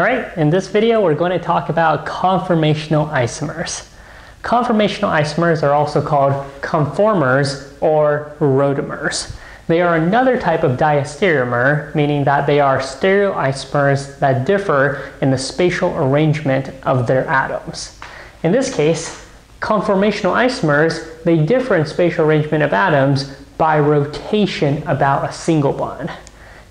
Alright, in this video we're going to talk about conformational isomers. Conformational isomers are also called conformers or rotamers. They are another type of diastereomer, meaning that they are stereoisomers that differ in the spatial arrangement of their atoms. In this case, conformational isomers, they differ in spatial arrangement of atoms by rotation about a single bond.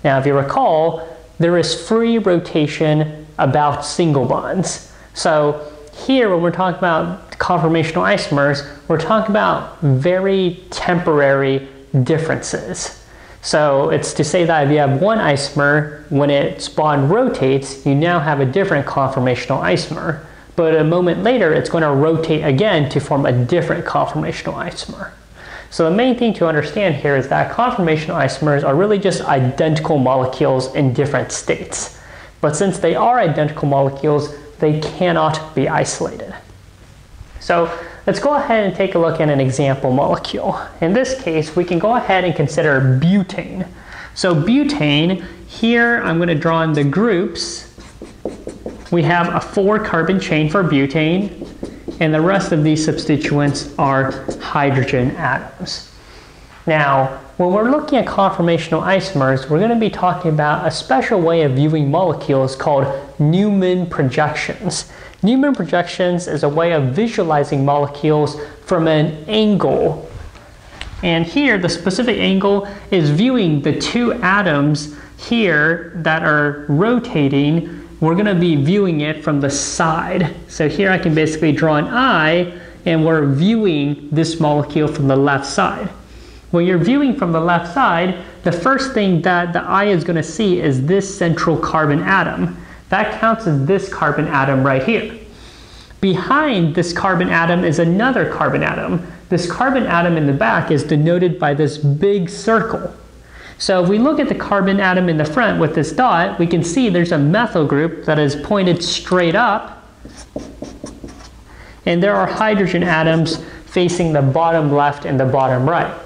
Now, if you recall, there is free rotation about single bonds. So here, when we're talking about conformational isomers, we're talking about very temporary differences. So it's to say that if you have one isomer, when its bond rotates, you now have a different conformational isomer. But a moment later, it's going to rotate again to form a different conformational isomer. So the main thing to understand here is that conformational isomers are really just identical molecules in different states. But since they are identical molecules, they cannot be isolated. So let's go ahead and take a look at an example molecule. In this case, we can go ahead and consider butane. So butane, here I'm going to draw in the groups. We have a 4-carbon chain for butane, and the rest of these substituents are hydrogen atoms. Now, when we're looking at conformational isomers, we're going to be talking about a special way of viewing molecules called Newman projections. Newman projections is a way of visualizing molecules from an angle. And here, the specific angle is viewing the two atoms here that are rotating. We're going to be viewing it from the side. So here I can basically draw an eye, and we're viewing this molecule from the left side. When you're viewing from the left side, the first thing that the eye is going to see is this central carbon atom. That counts as this carbon atom right here. Behind this carbon atom is another carbon atom. This carbon atom in the back is denoted by this big circle. So if we look at the carbon atom in the front with this dot, we can see there's a methyl group that is pointed straight up, and there are hydrogen atoms facing the bottom left and the bottom right.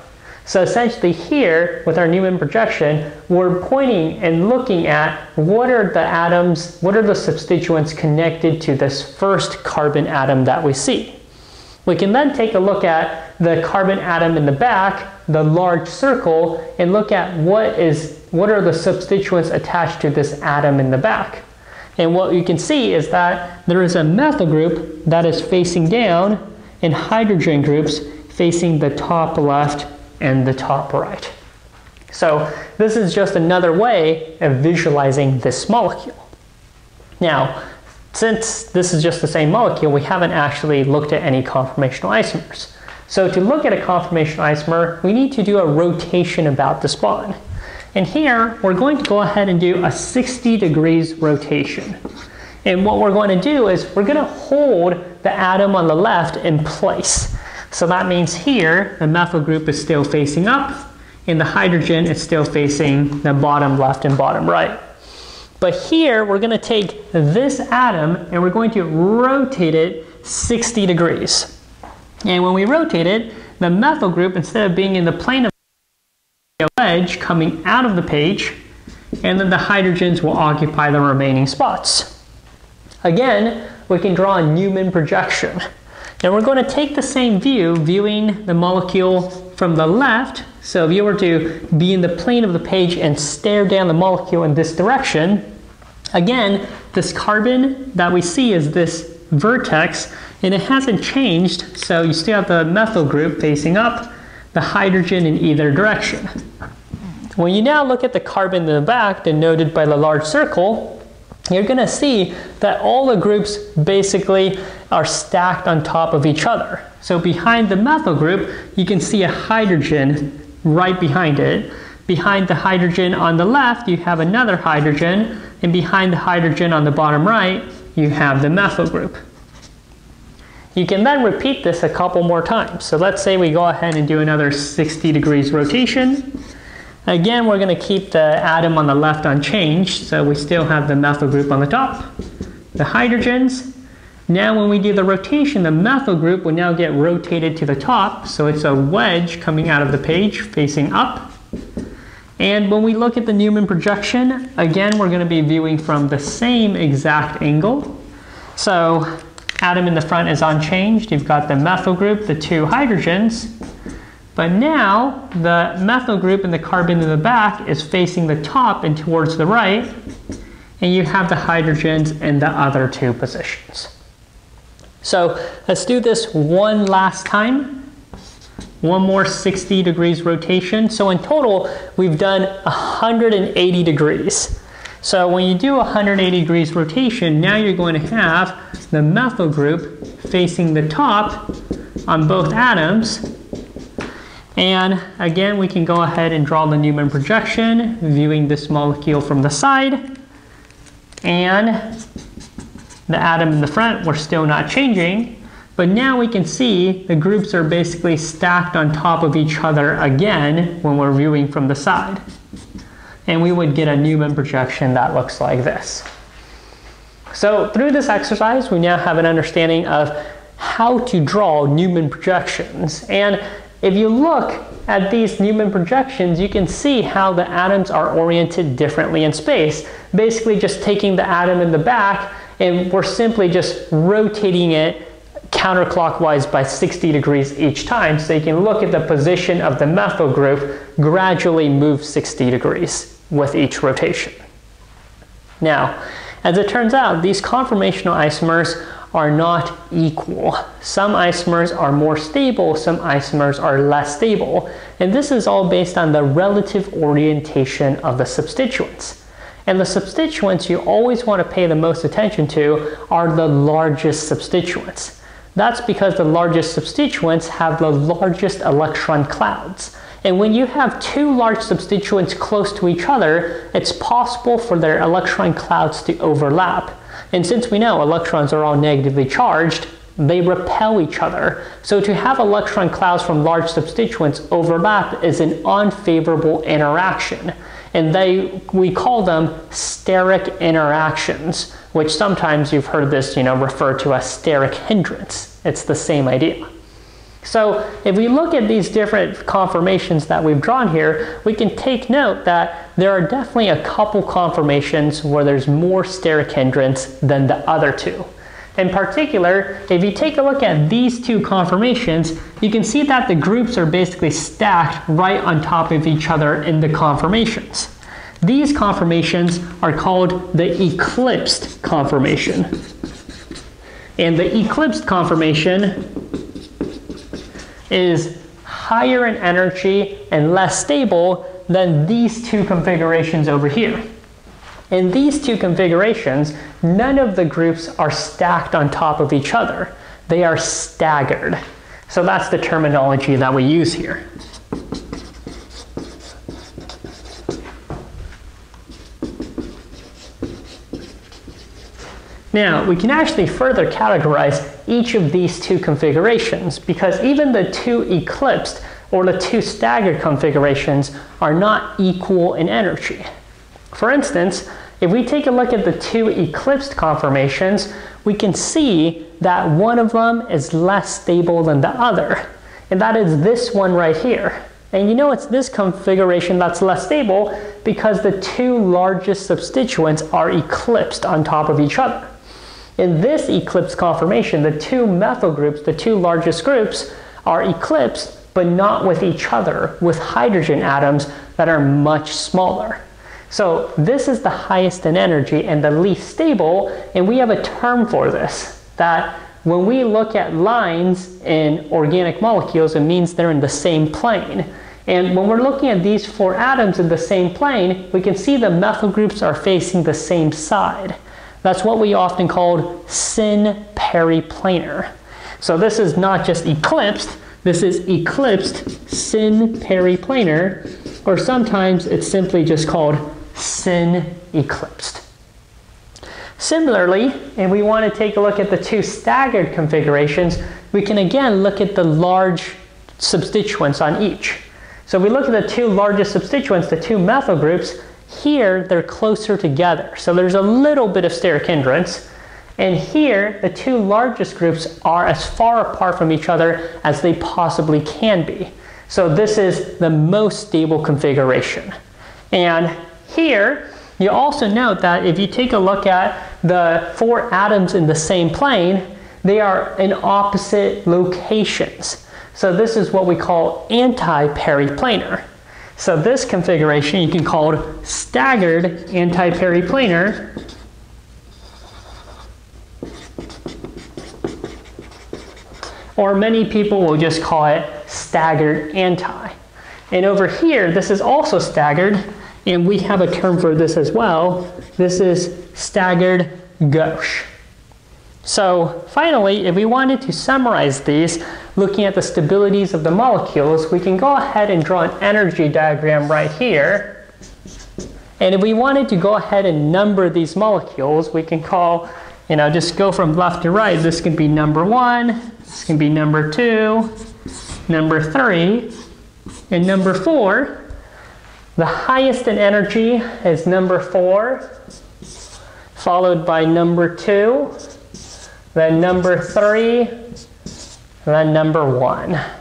So essentially here, with our Newman projection, we're pointing and looking at what are the atoms, what are the substituents connected to this first carbon atom that we see. We can then take a look at the carbon atom in the back, the large circle, and look at what are the substituents attached to this atom in the back. And what you can see is that there is a methyl group that is facing down and hydrogen groups facing the top left and the top right. So this is just another way of visualizing this molecule. Now, since this is just the same molecule, we haven't actually looked at any conformational isomers. So to look at a conformational isomer, we need to do a rotation about this bond. And here, we're going to go ahead and do a 60 degrees rotation. And what we're going to do is we're going to hold the atom on the left in place. So that means here, the methyl group is still facing up, and the hydrogen is still facing the bottom left and bottom right. But here, we're going to take this atom, and we're going to rotate it 60 degrees. And when we rotate it, the methyl group, instead of being in the plane of the wedge, coming out of the page, and then the hydrogens will occupy the remaining spots. Again, we can draw a Newman projection. And we're going to take the same view, viewing the molecule from the left. So if you were to be in the plane of the page and stare down the molecule in this direction, again, this carbon that we see is this vertex, and it hasn't changed, so you still have the methyl group facing up, the hydrogen in either direction. When you now look at the carbon in the back, denoted by the large circle, you're going to see that all the groups basically are stacked on top of each other. So behind the methyl group, you can see a hydrogen right behind it. Behind the hydrogen on the left, you have another hydrogen, and behind the hydrogen on the bottom right, you have the methyl group. You can then repeat this a couple more times. So let's say we go ahead and do another 60 degrees rotation. Again, we're going to keep the atom on the left unchanged, so we still have the methyl group on the top, the hydrogens. Now when we do the rotation, the methyl group will now get rotated to the top, so it's a wedge coming out of the page facing up. And when we look at the Newman projection, again, we're going to be viewing from the same exact angle. So atom in the front is unchanged. You've got the methyl group, the two hydrogens. But now the methyl group and the carbon in the back is facing the top and towards the right. And you have the hydrogens in the other two positions. So let's do this one last time. One more 60 degrees rotation. So in total, we've done 180 degrees. So when you do 180 degrees rotation, now you're going to have the methyl group facing the top on both atoms. And again, we can go ahead and draw the Newman projection, viewing this molecule from the side. And the atom in the front, we're still not changing. But now we can see the groups are basically stacked on top of each other again when we're viewing from the side. And we would get a Newman projection that looks like this. So through this exercise, we now have an understanding of how to draw Newman projections. And if you look at these Newman projections, you can see how the atoms are oriented differently in space. Basically just taking the atom in the back, and we're simply just rotating it counterclockwise by 60 degrees each time, so you can look at the position of the methyl group gradually move 60 degrees with each rotation. Now, as it turns out, these conformational isomers are not equal. Some isomers are more stable, some isomers are less stable, and this is all based on the relative orientation of the substituents. And the substituents you always want to pay the most attention to are the largest substituents. That's because the largest substituents have the largest electron clouds. And when you have two large substituents close to each other, it's possible for their electron clouds to overlap. And since we know electrons are all negatively charged, they repel each other. So to have electron clouds from large substituents overlap is an unfavorable interaction. And we call them steric interactions, which sometimes you've heard this, referred to as steric hindrance. It's the same idea. So if we look at these different conformations that we've drawn here, we can take note that there are definitely a couple conformations where there's more steric hindrance than the other two. In particular, if you take a look at these two conformations, you can see that the groups are basically stacked right on top of each other in the conformations. These conformations are called the eclipsed conformation. And the eclipsed conformation is higher in energy and less stable than these two configurations over here. In these two configurations, none of the groups are stacked on top of each other. They are staggered. So that's the terminology that we use here. Now, we can actually further categorize each of these two configurations, because even the two eclipsed or the two staggered configurations are not equal in energy. For instance, if we take a look at the two eclipsed conformations, we can see that one of them is less stable than the other. And that is this one right here. And you know it's this configuration that's less stable because the two largest substituents are eclipsed on top of each other. In this eclipsed conformation, the two methyl groups, the two largest groups, are eclipsed, but not with each other, with hydrogen atoms that are much smaller. So this is the highest in energy and the least stable, and we have a term for this, that when we look at lines in organic molecules, it means they're in the same plane. And when we're looking at these four atoms in the same plane, we can see the methyl groups are facing the same side. That's what we often called syn periplanar. So this is not just eclipsed, this is eclipsed syn periplanar, or sometimes it's simply just called syn eclipsed. Similarly, if we want to take a look at the two staggered configurations, we can again look at the large substituents on each. So if we look at the two largest substituents, the two methyl groups, here they're closer together. So there's a little bit of steric hindrance. And here, the two largest groups are as far apart from each other as they possibly can be. So this is the most stable configuration. And here, you also note that if you take a look at the four atoms in the same plane, they are in opposite locations. So this is what we call anti-periplanar. So this configuration you can call staggered anti-periplanar. Or many people will just call it staggered anti. And over here, this is also staggered, and we have a term for this as well. This is staggered gauche. So finally, if we wanted to summarize these, looking at the stabilities of the molecules, we can go ahead and draw an energy diagram right here. And if we wanted to go ahead and number these molecules, we can call, just go from left to right. This can be number 1, this can be number 2, number 3, and number 4. The highest in energy is number 4, followed by number 2, then number 3, then number 1.